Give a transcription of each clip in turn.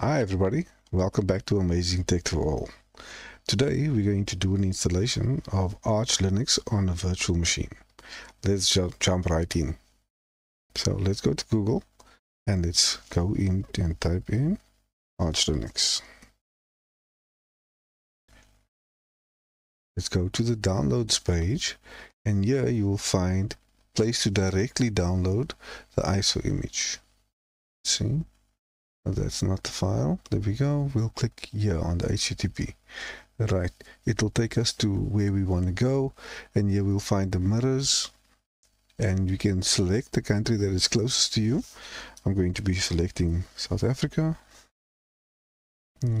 Hi everybody, welcome back to Amazing Tech for All. Today we're going to do an installation of Arch Linux on a virtual machine. Let's jump right in. So let's go to Google and let's go in and type in Arch Linux. Let's go to the downloads page and here you will find a place to directly download the ISO image. See? That's not the file. There we go. We'll click here on the HTTP. Right. It'll take us to where we want to go. And here we'll find the mirrors. And you can select the country that is closest to you. I'm going to be selecting South Africa.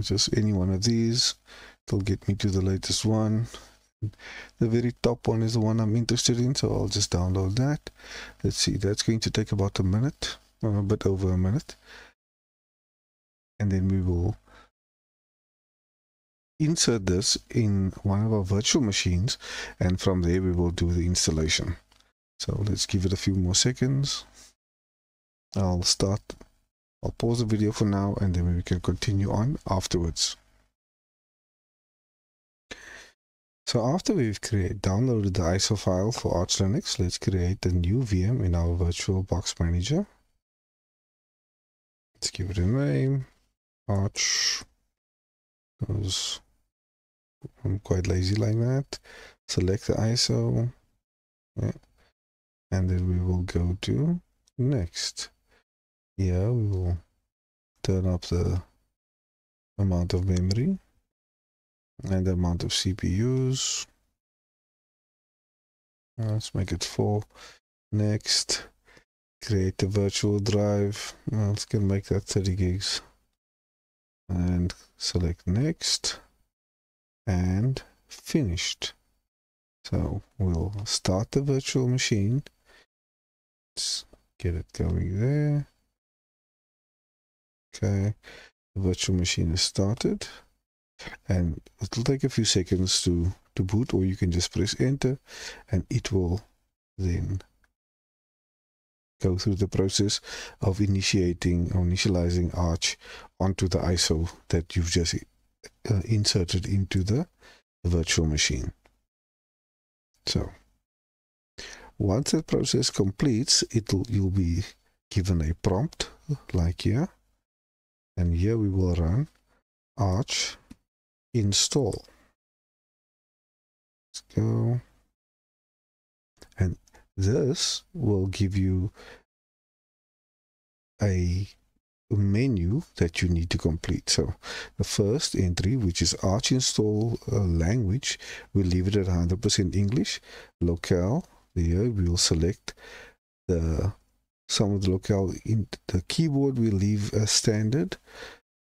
Just any one of these. It'll get me to the latest one. The very top one is the one I'm interested in. So I'll just download that. Let's see. That's going to take about a minute. Or a bit over a minute. And then we will insert this in one of our virtual machines, and from there we will do the installation. So let's give it a few more seconds. I'll pause the video for now, and then we can continue on afterwards. So after we've downloaded the ISO file for Arch Linux, let's create a new VM in our VirtualBox manager. Let's give it a name. Arch, because I'm quite lazy like that. Select the ISO, yeah. And then we will go to next. Here we will turn up the amount of memory and the amount of CPUs. Let's make it 4. Next, create a virtual drive. Let's make that 30 gigs. And select next and finished. So we'll start the virtual machine. Let's get it going there. Okay, the virtual machine is started and it'll take a few seconds to boot, or you can just press enter and it will then go through the process of initiating or initializing Arch onto the ISO that you've just inserted into the virtual machine. So once that process completes, you'll be given a prompt like here, and here we will run Arch install. Let's go. And this will give you a menu that you need to complete. So the first entry, which is Arch install language, we'll leave it at 100% English. Locale, here we'll select some of the locale in the keyboard, we leave as standard.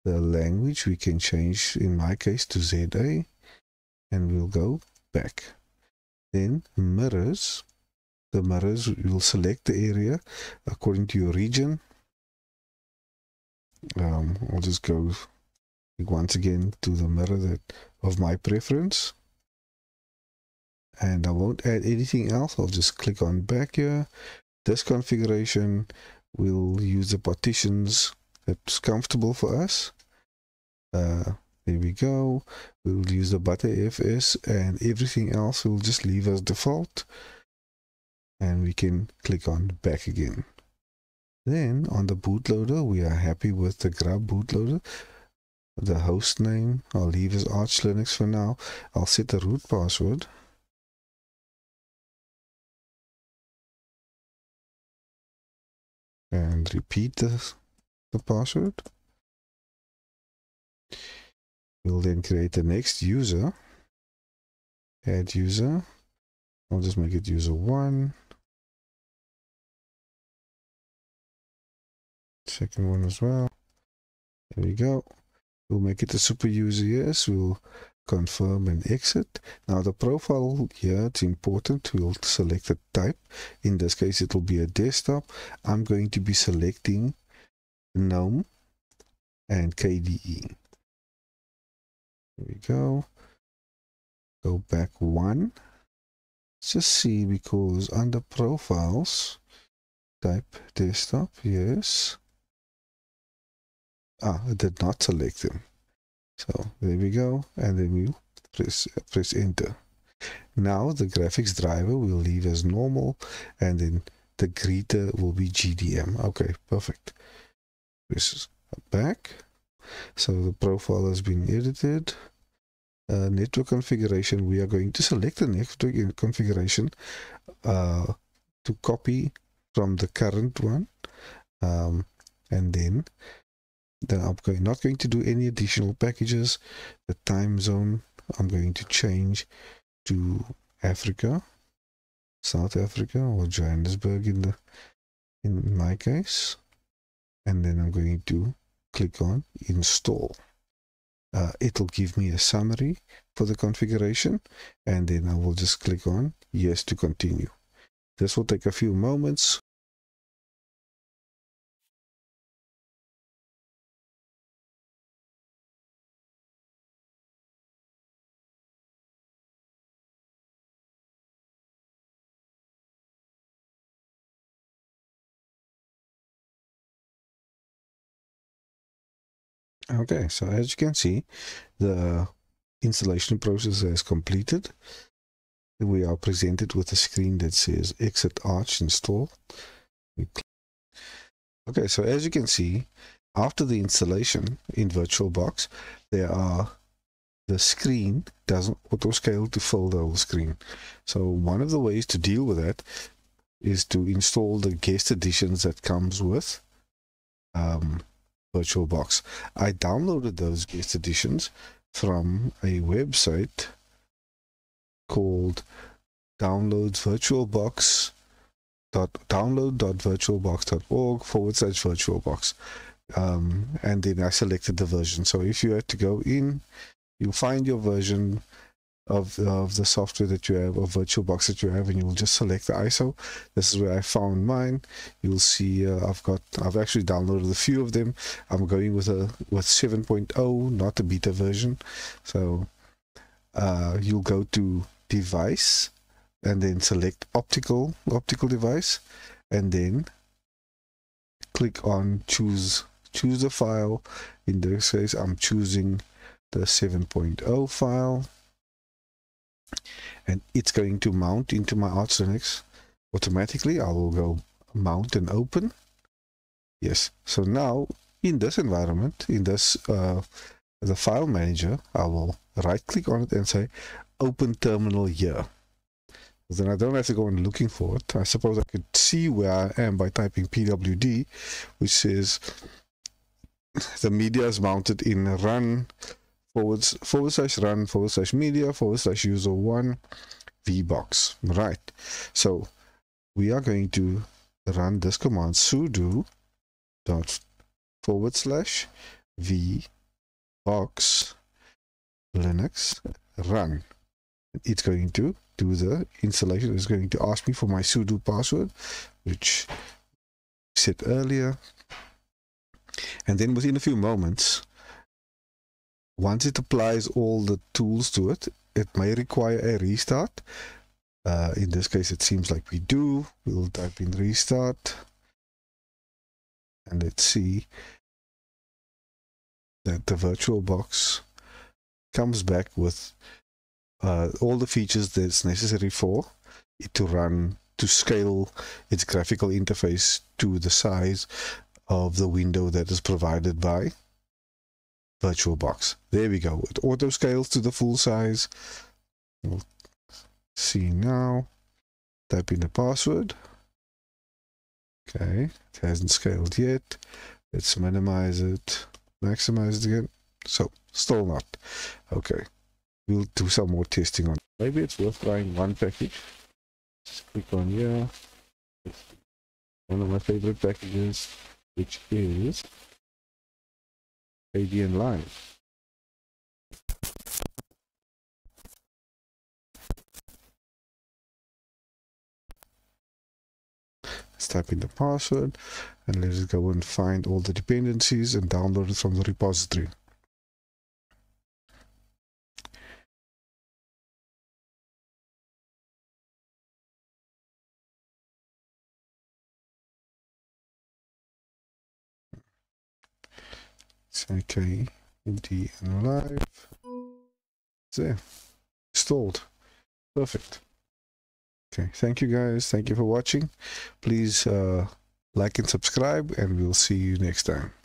The language we can change, in my case, to ZA, and we'll go back. Then mirrors. The mirrors, you'll select the area according to your region. I'll just go once again to the mirror of my preference, and I won't add anything else. I'll just click on back here. This configuration, we'll use the partitions that's comfortable for us. There we go. We'll use the Btrfs, and everything else we'll just leave as default. And we can click on back again. Then on the bootloader, we are happy with the GRUB bootloader. The host name I'll leave as Arch Linux for now. I'll set the root password. And repeat the password. We'll then create the next user. Add user. I'll just make it user 1. Second one as well. There we go. We'll make it a super user. Yes, we'll confirm and exit. Now the profile here, it's important. We'll select the type. In this case, it will be a desktop. I'm going to be selecting GNOME and KDE. There we go. Go back 1. Let's just see, because under profiles, type desktop, yes. I did not select them. So there we go, and then you press enter. Now the graphics driver will leave as normal, and then the greeter will be GDM. Okay, perfect. Press back. So the profile has been edited. Network configuration, we are going to select the network configuration to copy from the current one, and then I'm not going to do any additional packages. The time zone I'm going to change to Africa, South Africa, or Johannesburg in my case, and then I'm going to click on install. It'll give me a summary for the configuration, and then I will just click on yes to continue. This will take a few moments. Okay, so as you can see, the installation process is completed. We are presented with a screen that says exit Arch install. Okay, so as you can see, after the installation in VirtualBox, the screen doesn't auto scale to fill the whole screen. So one of the ways to deal with that is to install the guest editions that comes with VirtualBox. I downloaded those guest editions from a website called download.virtualbox.org/VirtualBox, and then I selected the version. So if you had to go in, you'll find your version of the software that you have, or VirtualBox that you have, and you will just select the ISO. This is where I found mine. You'll see I've actually downloaded a few of them. I'm going with 7.0, not the beta version. So you'll go to device and then select optical device, and then click on choose the file. In this case, I'm choosing the 7.0 file. And it's going to mount into my Arch Linux automatically. I will go mount and open. Yes. So now in this environment, in this the file manager, I will right click on it and say open terminal here. Then I don't have to go and looking for it. I suppose I could see where I am by typing pwd, which says the media is mounted in run /run/media/user1vbox. Right, so we are going to run this command, sudo ./vbox linux run. It's going to do the installation. It's going to ask me for my sudo password, which I said earlier, and then within a few moments, once it applies all the tools to it, it may require a restart. In this case, it seems like we do. We'll type in restart. And let's see that the VirtualBox comes back with all the features that's necessary for it to run, to scale its graphical interface to the size of the window that is provided by VirtualBox. There we go. It auto scales to the full size. We'll see now. Type in the password. Okay, it hasn't scaled yet. Let's minimize it. Maximize it again. So, still not. Okay, we'll do some more testing on it. Maybe it's worth trying one package. Just click on here. One of my favorite packages, which is KDE Line. Let's type in the password and let it go and find all the dependencies and download it from the repository. It's okay. Empty and alive. It's there. Installed. Perfect. Okay. Thank you guys. Thank you for watching. Please like and subscribe, and we'll see you next time.